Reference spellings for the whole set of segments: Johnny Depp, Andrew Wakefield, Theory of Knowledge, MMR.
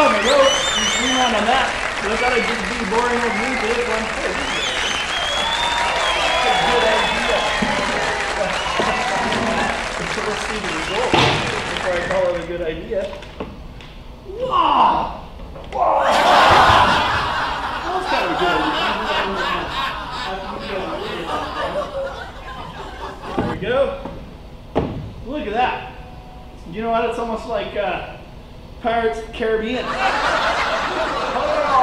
on the rope, you swing on the mat. So it's gotta just be boring old music. That's a good idea. Let's see the result before I call it a good idea. Wow! Wow! That was kind of a good idea. There we go. Look at that. You know what? It's almost like Pirates of the Caribbean. Oh!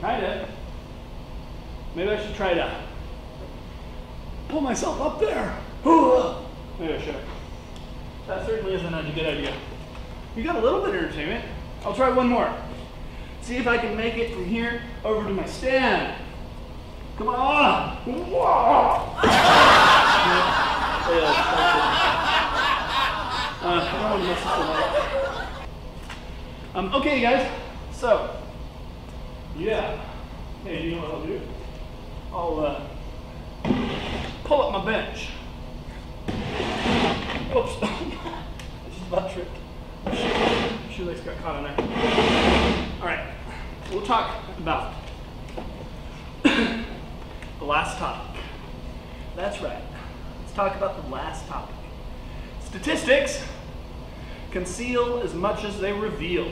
Kind of. Maybe I should try to pull myself up there. Maybe I should. That certainly isn't a good idea. You got a little bit of entertainment. I'll try one more. See if I can make it from here over to my stand. Come on! Whoa! Okay, guys. So, yeah. Hey, you know what I'll do? I'll pull up my bench. Whoops! I just about tripped. My shoelace got caught in there. All right. We'll talk about the last topic. That's right. Talk about the last topic. Statistics conceal as much as they reveal.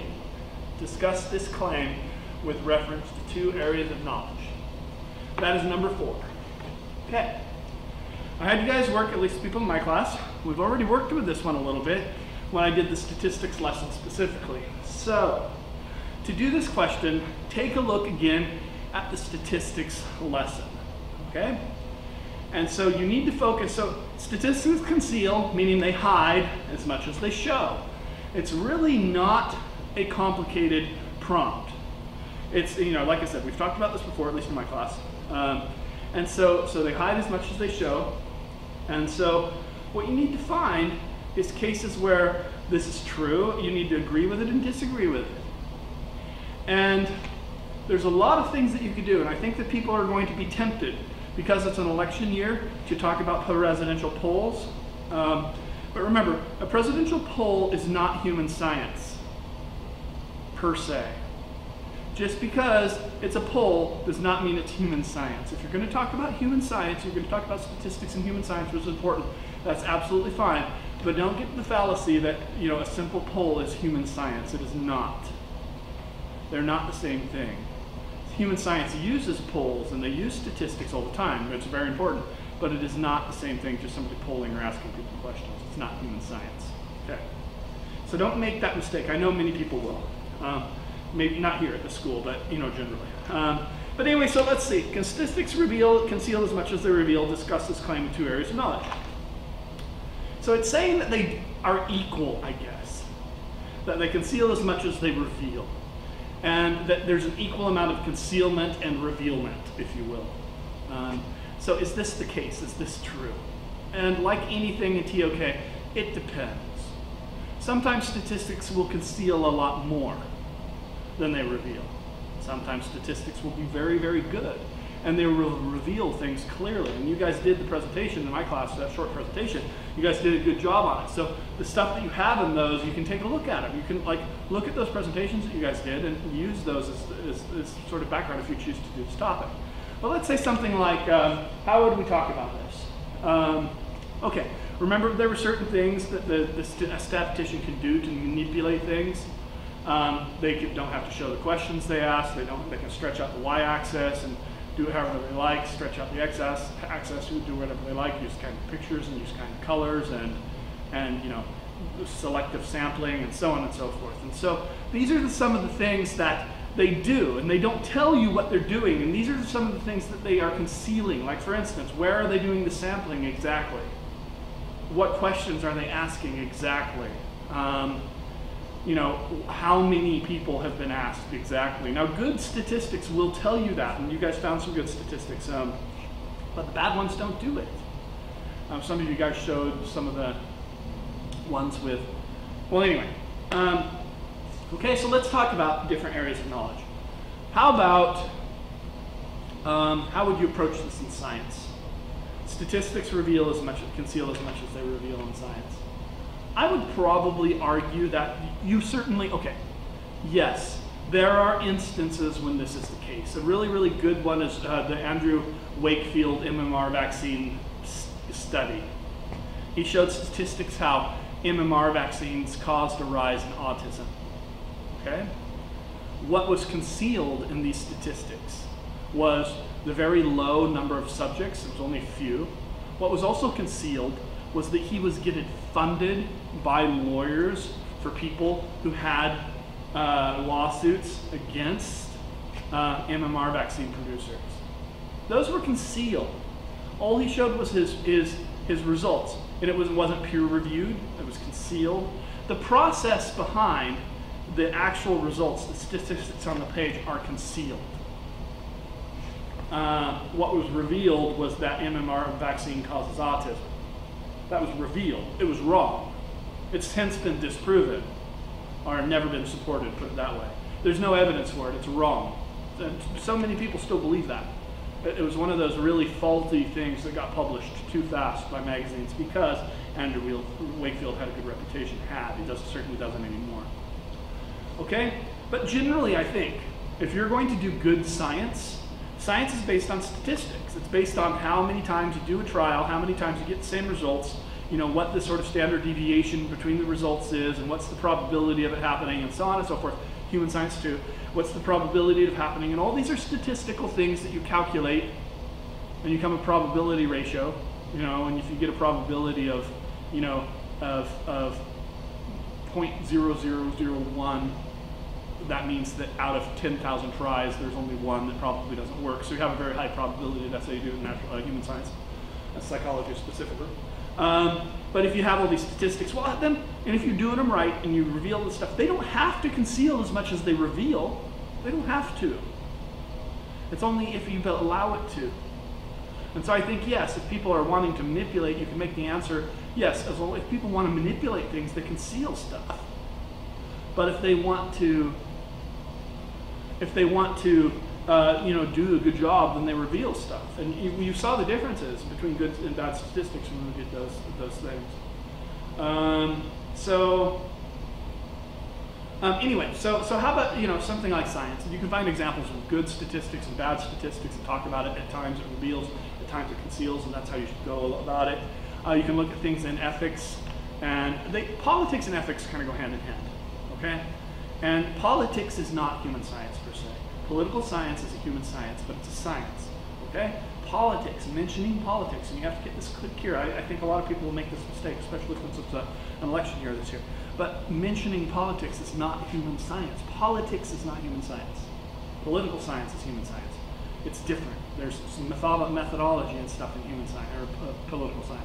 Discuss this claim with reference to two areas of knowledge. That is number 4. Okay. I had you guys work, at least people in my class, we've already worked with this one a little bit when I did the statistics lesson specifically. So, to do this question, take a look again at the statistics lesson. Okay? And so you need to focus, so statistics conceal, meaning they hide as much as they show. It's really not a complicated prompt. It's, you know, like I said, we've talked about this before, at least in my class. And so they hide as much as they show. And so what you need to find is cases where this is true. You need to agree with it and disagree with it. And there's a lot of things that you could do, and I think that people are going to be tempted because it's an election year to talk about presidential polls. But remember, a presidential poll is not human science, per se. Just because it's a poll does not mean it's human science. If you're gonna talk about human science, you're gonna talk about statistics and human science, which is important. That's absolutely fine. But don't get the fallacy that, you know, a simple poll is human science. It is not. They're not the same thing. Human science uses polls, and they use statistics all the time. It's very important, but it is not the same thing, just somebody polling or asking people questions. It's not human science, okay? So don't make that mistake. I know many people will. Maybe not here at the school, but, you know, generally. But anyway, so let's see. Can statistics conceal as much as they reveal? Discuss this claim in two areas of knowledge. So it's saying that they are equal, I guess, that they conceal as much as they reveal, and that there's an equal amount of concealment and revealment, if you will. So is this the case? Is this true? And like anything in TOK, it depends. Sometimes statistics will conceal a lot more than they reveal. Sometimes statistics will be very, very good, and they will reveal things clearly. And you guys did the presentation in my class, that short presentation. You guys did a good job on it. So the stuff that you have in those, you can take a look at them. You can look at those presentations that you guys did and use those as sort of background if you choose to do this topic. Well, let's say something like, how would we talk about this? Okay, remember there were certain things that a statistician can do to manipulate things. They don't have to show the questions they ask. They can stretch out the y-axis and do it however they like, stretch out the x-axis, do whatever they like, use kind of pictures and use kind of colors and you know, selective sampling and so on and so forth. And so these are some of the things that they do, and they don't tell you what they're doing, and these are some of the things that they are concealing. Like for instance, where are they doing the sampling exactly? What questions are they asking exactly? You know, how many people have been asked exactly. Now, good statistics will tell you that, and you guys found some good statistics, but the bad ones don't do it. Some of you guys showed some of the ones with, well, anyway. Okay, so let's talk about different areas of knowledge. How about, how would you approach this in science? Statistics reveal as much, conceal as much as they reveal in science. I would probably argue that you certainly, okay, yes, there are instances when this is the case. A really, really good one is the Andrew Wakefield MMR vaccine study. He showed statistics how MMR vaccines caused a rise in autism, okay? What was concealed in these statistics was the very low number of subjects, there was only a few. What was also concealed was that he was getting funded by lawyers for people who had lawsuits against MMR vaccine producers. Those were concealed. All he showed was his results, and it wasn't peer-reviewed, it was concealed. The process behind the actual results, the statistics on the page, are concealed. What was revealed was that MMR vaccine causes autism. That was revealed. It was wrong. It's since been disproven, or never been supported, put it that way. There's no evidence for it. It's wrong. So many people still believe that. It was one of those really faulty things that got published too fast by magazines because Andrew Wakefield had a good reputation. He certainly doesn't anymore. Okay? But generally, I think, if you're going to do good science, science is based on statistics. It's based on how many times you do a trial, how many times you get the same results, you know, what the sort of standard deviation between the results is, and what's the probability of it happening, and so on and so forth. Human science too. What's the probability of happening? And all these are statistical things that you calculate, and you come a probability ratio, you know, and if you get a probability of, you know, of 0.0001, that means that out of 10,000 tries, there's only one that probably doesn't work. So you have a very high probability. That's how you do it in human science, psychology specifically. But if you have all these statistics, well, then, and if you're doing them right and you reveal the stuff, they don't have to conceal as much as they reveal. They don't have to. It's only if you allow it to. And so I think, yes, if people are wanting to manipulate, you can make the answer, yes, as well, if people want to manipulate things, they conceal stuff. But if they want to, you know, do a good job, then they reveal stuff. And you saw the differences between good and bad statistics when we did those things. Anyway, so how about, you know, something like science? You can find examples of good statistics and bad statistics and talk about it. At times it reveals, at times it conceals, and that's how you should go about it. You can look at things in ethics, and politics and ethics kind of go hand in hand, okay? And politics is not human science per se. Political science is a human science, but it's a science, okay? Politics, mentioning politics, and you have to get this clear. I think a lot of people will make this mistake, especially since it's an election year this year. But mentioning politics is not human science. Politics is not human science. Political science is human science. It's different. There's some methodology and stuff in human science, or political science,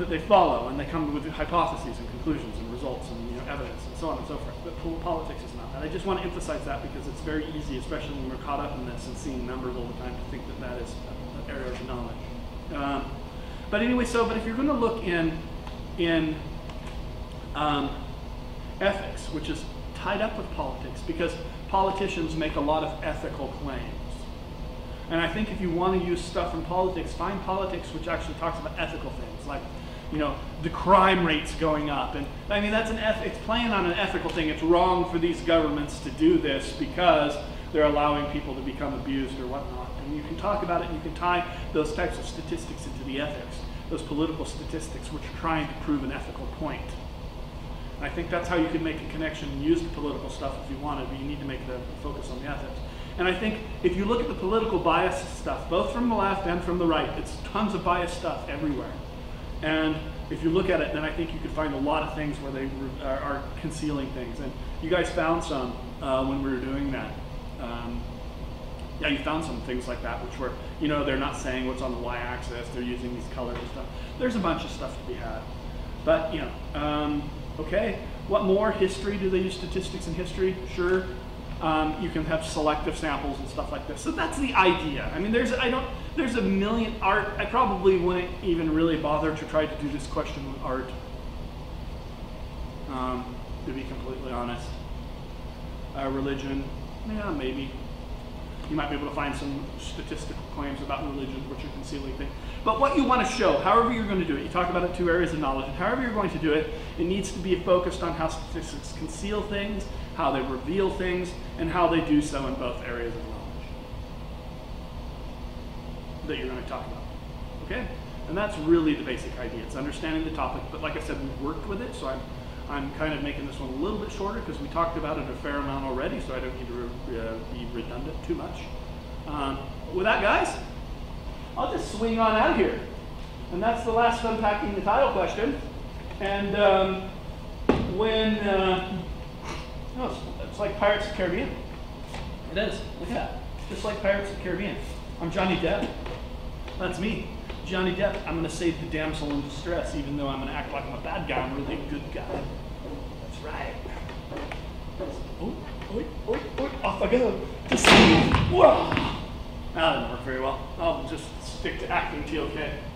that they follow, and they come with hypotheses and conclusions and results and, you know, evidence and so on and so forth. But politics is not that. I just want to emphasize that because it's very easy, especially when we're caught up in this and seeing numbers all the time, to think that that is an area of knowledge. But anyway, but if you're going to look in ethics, which is tied up with politics, because politicians make a lot of ethical claims. And I think if you want to use stuff in politics, find politics which actually talks about ethical things, like, you know, the crime rates going up. And I mean, that's it's playing on an ethical thing. It's wrong for these governments to do this because they're allowing people to become abused or whatnot. And you can talk about it, and you can tie those types of statistics into the ethics, those political statistics which are trying to prove an ethical point. And I think that's how you can make a connection and use the political stuff if you wanted, but you need to make the focus on the ethics. And I think if you look at the political bias stuff, both from the left and from the right, it's tons of bias stuff everywhere. And if you look at it, then I think you could find a lot of things where they are concealing things. And you guys found some when we were doing that. Yeah, you found some things like that, which were, you know, they're not saying what's on the y-axis, they're using these colors and stuff. There's a bunch of stuff to be had. But, you know, okay, what more? History, do they use statistics in history? Sure. You can have selective samples and stuff like this. So that's the idea. I mean, there's a million art. I probably wouldn't even really bother to try to do this question with art, to be completely honest. Religion, yeah, maybe. you might be able to find some statistical claims about religion which are concealing things. But what you want to show, however you're going to do it, you talk about it, two areas of knowledge, and however you're going to do it, it needs to be focused on how statistics conceal things, how they reveal things, and how they do so in both areas of knowledge that you're going to talk about. Okay? And that's really the basic idea. It's understanding the topic, but like I said, we've worked with it, so I'm kind of making this one a little bit shorter because we talked about it a fair amount already, so I don't need to be redundant too much. With that, guys, I'll just swing on out of here. And that's the last unpacking the title question. And when, you know, it's like Pirates of the Caribbean. It is, look at that. Just like Pirates of the Caribbean. I'm Johnny Depp, that's me. Johnny Depp, I'm going to save the damsel in distress, even though I'm going to act like I'm a bad guy. I'm really a good guy. That's right. Oh, oh, oh, oh, off I go. Just, whoa. That didn't work very well. I'll just stick to acting TLK.